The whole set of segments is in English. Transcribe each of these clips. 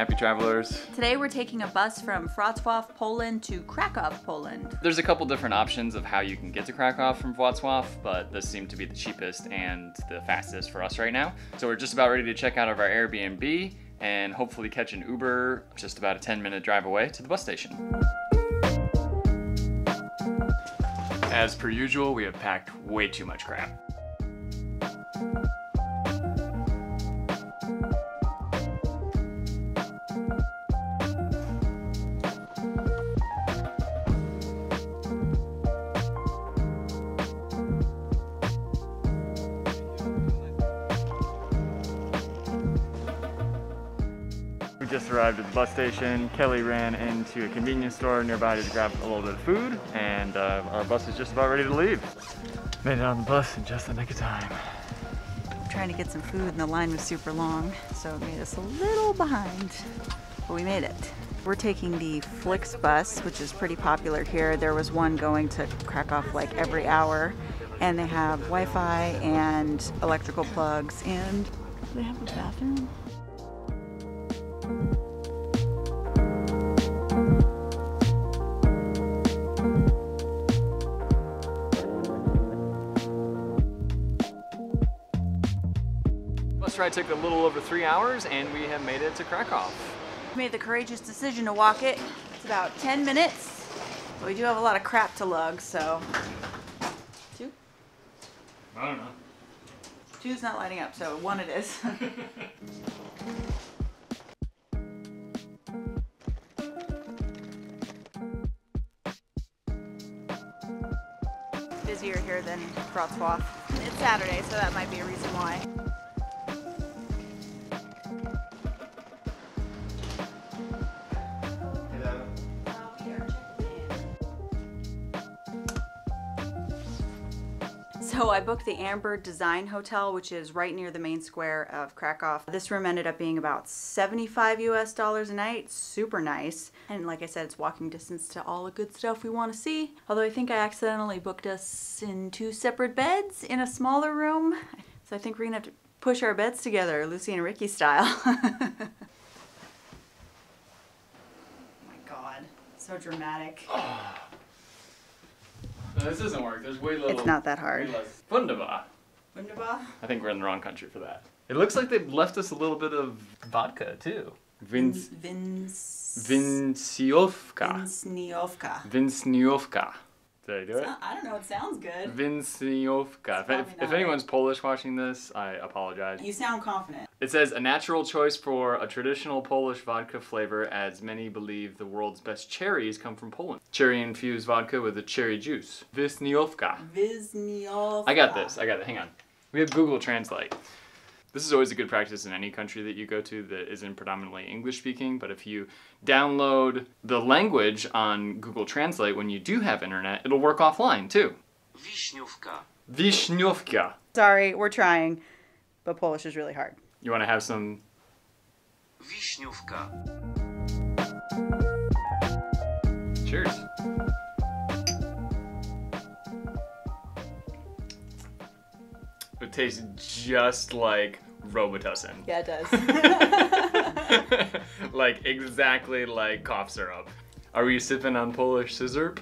happy travelers. Today we're taking a bus from Wrocław, Poland to Kraków, Poland. There's a couple different options of how you can get to Kraków from Wrocław, but this seemed to be the cheapest and the fastest for us right now. So we're just about ready to check out of our Airbnb and hopefully catch an Uber just about a 10-minute drive away to the bus station. As per usual, we have packed way too much crap. Just arrived at the bus station. Kelly ran into a convenience store nearby to grab a little bit of food, and our bus is just about ready to leave. Made it on the bus in just the nick of time. I'm trying to get some food and the line was super long, so it made us a little behind, but we made it. We're taking the Flix bus, which is pretty popular here. There was one going to Kraków like every hour, and they have Wi-Fi and electrical plugs, and they have a bathroom. Bus ride took a little over 3 hours and we have made it to Kraków. We made the courageous decision to walk it. It's about 10 minutes. But we do have a lot of crap to lug, so. Two? I don't know. Two's not lighting up, so one it is. Busier here than Wrocław. It's Saturday, so that might be a reason why. Hello. We are checking in. So I booked the Amber Design Hotel, which is right near the main square of Kraków. This room ended up being about $75 US a night. Super nice. And like I said, it's walking distance to all the good stuff we want to see. Although I think I accidentally booked us in 2 separate beds in a smaller room. So I think we're gonna have to push our beds together, Lucy and Ricky style. Oh my God, so dramatic. Oh. No, this doesn't work, there's way little. It's not that hard. Wunderbar. Wunderbar? I think we're in the wrong country for that. It looks like they've left us a little bit of vodka too. Wiśniówka. Did I do it? I don't know, it sounds good. Wiśniówka. If anyone's Polish watching this, I apologize. You sound confident. It says, a natural choice for a traditional Polish vodka flavor, as many believe the world's best cherries come from Poland. Cherry-infused vodka with a cherry juice. Wiśniówka. I got this. Hang on. We have Google Translate. This is always a good practice in any country that you go to that isn't predominantly English speaking, but if you download the language on Google Translate when you do have internet, it'll work offline too. Wiśniówka. Wiśniówka. Sorry, we're trying, but Polish is really hard. You want to have some? Wiśniówka. Cheers. It tastes just like Robitussin. Yeah, it does. Like, exactly like cough syrup. Are we sipping on Polish scissor?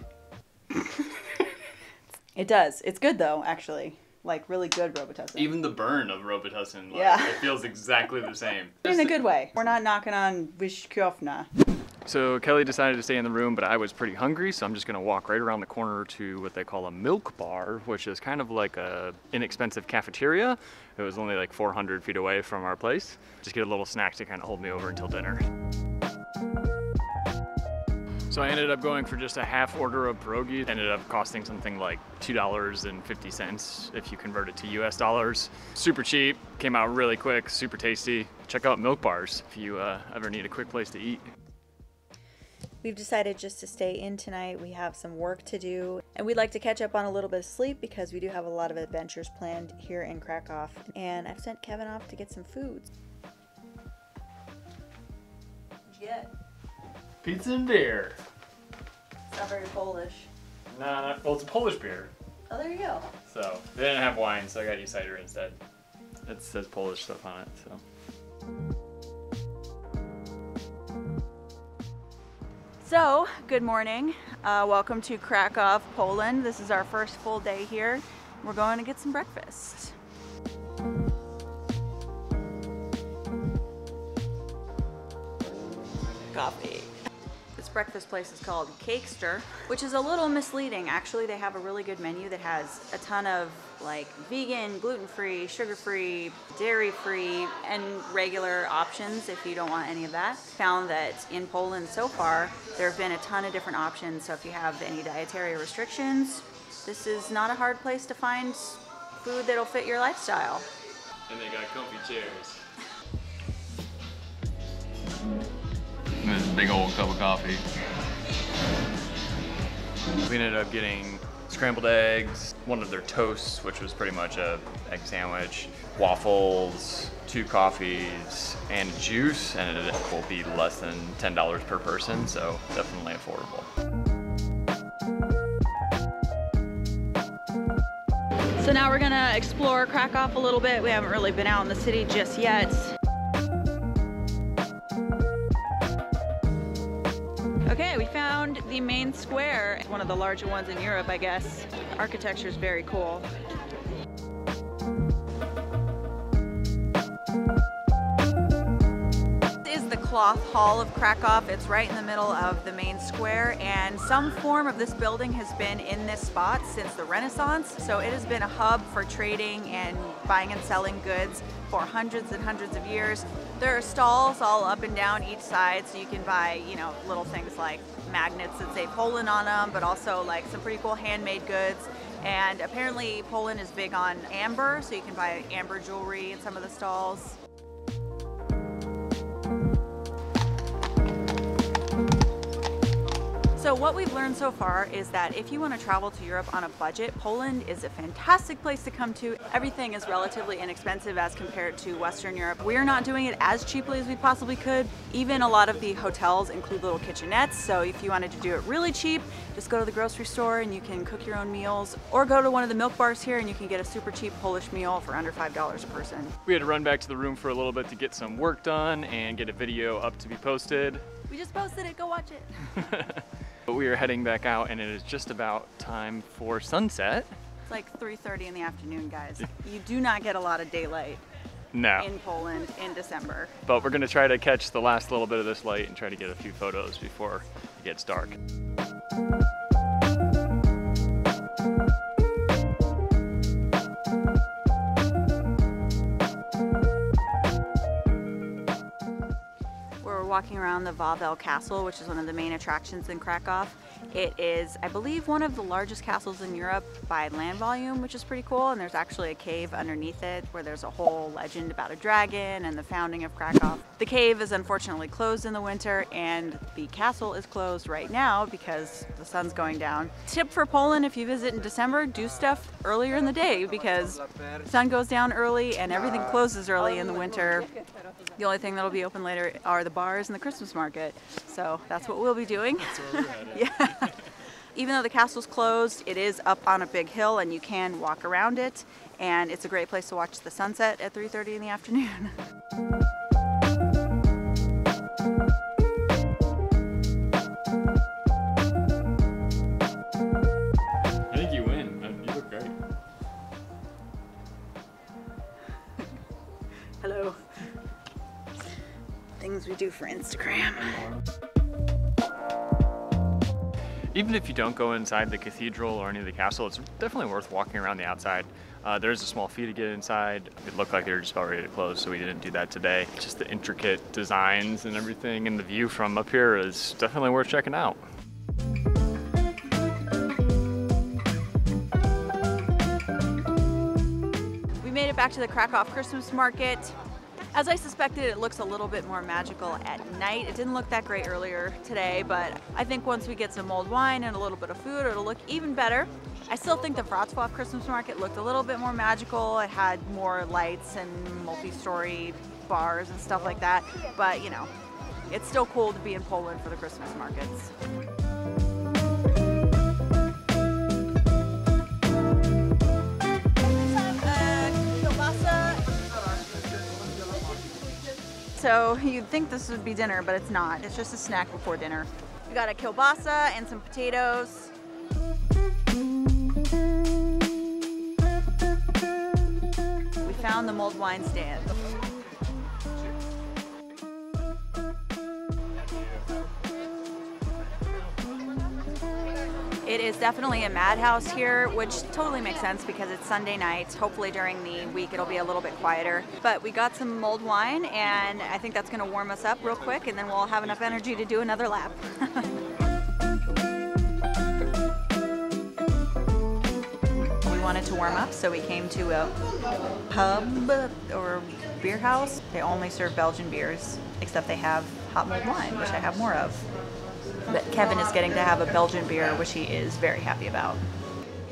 It does. It's good, though, actually. Like, really good Robitussin. Even the burn of Robitussin, like, yeah. It feels exactly the same. In a good way. We're not knocking on Wiśniówka. So Kelly decided to stay in the room, but I was pretty hungry, so I'm just gonna walk right around the corner to what they call a milk bar, which is kind of like an inexpensive cafeteria. It was only like 400 feet away from our place. Just get a little snack to kind of hold me over until dinner. So I ended up going for just a half order of pierogi. Ended up costing something like $2.50 if you convert it to US dollars. Super cheap, came out really quick, super tasty. Check out milk bars if you ever need a quick place to eat. We've decided just to stay in tonight. We have some work to do, and we'd like to catch up on a little bit of sleep because we do have a lot of adventures planned here in Kraków. And I've sent Kevin off to get some food. What'd you get? Pizza and beer. It's not very Polish. Nah, well, it's a Polish beer. Oh, there you go. So, they didn't have wine, so I got you cider instead. It says Polish stuff on it, so. So, good morning. Welcome to Kraków, Poland. This is our first full day here. We're going to get some breakfast. Coffee. This breakfast place is called Cakester, which is a little misleading. Actually, they have a really good menu that has a ton of like vegan, gluten-free, sugar-free, dairy-free, and regular options if you don't want any of that. Found that in Poland so far, there have been a ton of different options. So if you have any dietary restrictions, this is not a hard place to find food that'll fit your lifestyle. And they got comfy chairs. This big old cup of coffee. We ended up getting scrambled eggs, one of their toasts, which was pretty much an egg sandwich, waffles, 2 coffees, and juice, and it will be less than $10 per person, so definitely affordable. So now we're gonna explore Kraków a little bit. We haven't really been out in the city just yet. Okay, we found the main square. It's one of the larger ones in Europe, I guess. The architecture is very cool. This is the Cloth Hall of Kraków. It's right in the middle of the main square, and some form of this building has been in this spot since the Renaissance. So it has been a hub for trading and buying and selling goods for hundreds and hundreds of years. There are stalls all up and down each side, so you can buy, you know, little things like magnets that say Poland on them, but also like some pretty cool handmade goods. And apparently Poland is big on amber, so you can buy amber jewelry in some of the stalls. So what we've learned so far is that if you want to travel to Europe on a budget, Poland is a fantastic place to come to. Everything is relatively inexpensive as compared to Western Europe. We're not doing it as cheaply as we possibly could. Even a lot of the hotels include little kitchenettes, so if you wanted to do it really cheap, just go to the grocery store and you can cook your own meals, or go to one of the milk bars here and you can get a super cheap Polish meal for under $5 a person. We had to run back to the room for a little bit to get some work done and get a video up to be posted. We just posted it, go watch it. But we are heading back out, and it is just about time for sunset. It's like 3:30 in the afternoon, guys. You do not get a lot of daylight in Poland in December. But we're gonna try to catch the last little bit of this light and try to get a few photos before it gets dark. Walking around the Wawel Castle, which is one of the main attractions in Kraków. It is, I believe, one of the largest castles in Europe by land volume, which is pretty cool. And there's actually a cave underneath it where there's a whole legend about a dragon and the founding of Kraków. The cave is unfortunately closed in the winter, and the castle is closed right now because the sun's going down. Tip for Poland: if you visit in December, do stuff earlier in the day because the sun goes down early and everything closes early in the winter. The only thing that'll be open later are the bars in the Christmas market, so that's what we'll be doing. Yeah. Even though the castle's closed, it is up on a big hill and you can walk around it, and it's a great place to watch the sunset at 3:30 in the afternoon. I think you win. You look great. Hello. Things we do for Instagram. Even if you don't go inside the cathedral or any of the castle, it's definitely worth walking around the outside. There's a small fee to get inside. It looked like they were just about ready to close, so we didn't do that today. Just the intricate designs and everything, and the view from up here is definitely worth checking out. We made it back to the Kraków Christmas market. As I suspected, it looks a little bit more magical at night. It didn't look that great earlier today, but I think once we get some mulled wine and a little bit of food, it'll look even better. I still think the Wrocław Christmas market looked a little bit more magical. It had more lights and multi-story bars and stuff like that, but you know, it's still cool to be in Poland for the Christmas markets. So you'd think this would be dinner, but it's not. It's just a snack before dinner. We got a kielbasa and some potatoes. We found the mulled wine stand. It is definitely a madhouse here, which totally makes sense because it's Sunday nights. Hopefully during the week it'll be a little bit quieter. But we got some mulled wine and I think that's gonna warm us up real quick and then we'll have enough energy to do another lap. We wanted to warm up, so we came to a pub or beer house. They only serve Belgian beers, except they have hot mulled wine, which I have more of. But Kevin is getting to have a Belgian beer, which he is very happy about.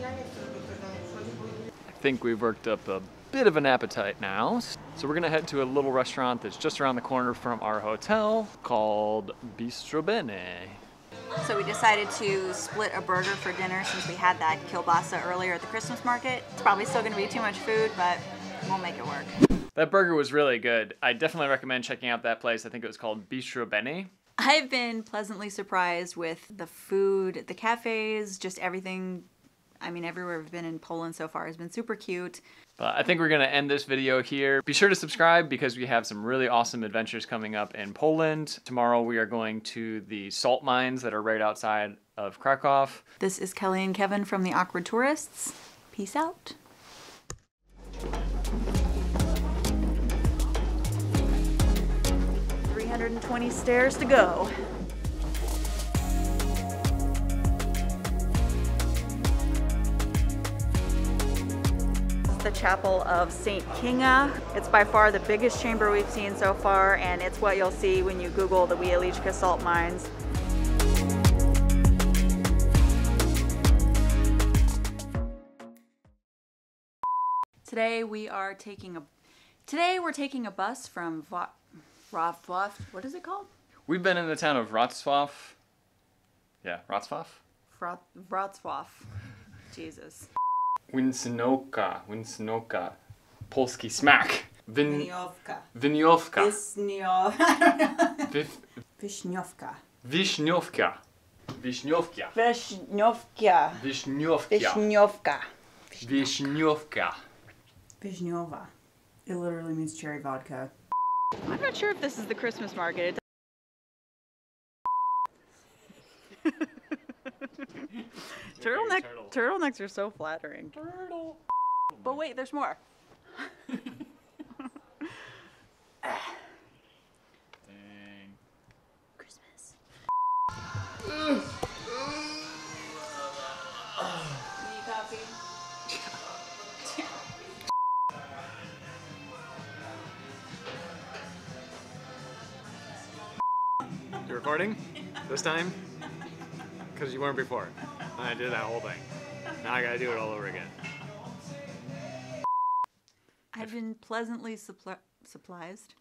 I think we've worked up a bit of an appetite now. So we're gonna head to a little restaurant that's just around the corner from our hotel called Bistro Bene. So we decided to split a burger for dinner since we had that kielbasa earlier at the Christmas market. It's probably still gonna be too much food, but we'll make it work. That burger was really good. I definitely recommend checking out that place. I think it was called Bistro Bene. I've been pleasantly surprised with the food, the cafes, just everything. I mean, everywhere we've been in Poland so far has been super cute. But I think we're gonna end this video here. Be sure to subscribe because we have some really awesome adventures coming up in Poland. Tomorrow we are going to the salt mines that are right outside of Kraków. This is Kelly and Kevin from The Awkward Tourists. Peace out. And 20 stairs to go. This is the Chapel of St. Kinga. It's by far the biggest chamber we've seen so far, and it's what you'll see when you Google the Wieliczka salt mines. Today we're taking a bus from Wrocław, what is it called? We've been in the town of Wrocław. Yeah, Wrocław? Wrocław. Jesus. Wiśniówka. Polski smack. Wiśniówka. It literally means cherry vodka. I'm not sure if this is the Christmas market. Turtlenecks are so flattering. Turtle. But wait, there's more. Dang. Christmas. Need coffee? Recording this time because you weren't before. I did that whole thing. Now I gotta do it all over again. I've been pleasantly surprised.